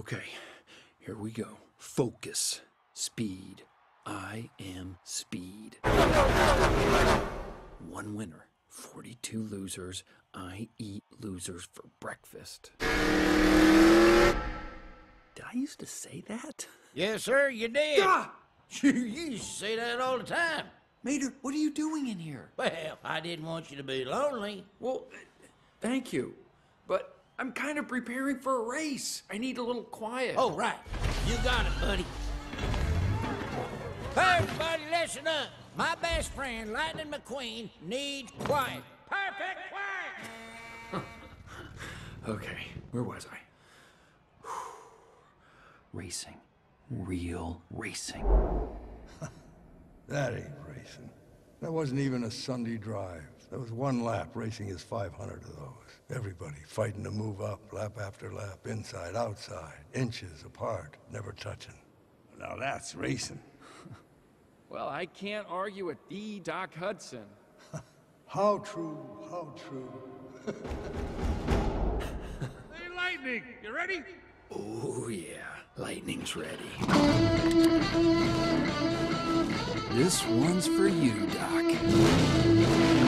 Okay, here we go. Focus. Speed. I am speed. One winner, 42 losers. I eat losers for breakfast. Did I used to say that? Yes, sir, you did. Ah! You used to say that all the time. Mater, what are you doing in here? Well, I didn't want you to be lonely. Well, thank you, but I'm kind of preparing for a race. I need a little quiet. Oh, right. You got it, buddy. Hey, everybody, listen up. My best friend, Lightning McQueen, needs quiet. Perfect quiet! Okay, where was I? Racing. Real racing. That ain't racing. That wasn't even a Sunday drive. That was one lap. Racing is 500 of those. Everybody fighting to move up, lap after lap, inside, outside, inches apart, never touching. Now that's racing. Well, I can't argue with the Doc Hudson. How true, how true. Hey, Lightning, you ready? Oh, yeah. Lightning's ready. This one's for you, Doc.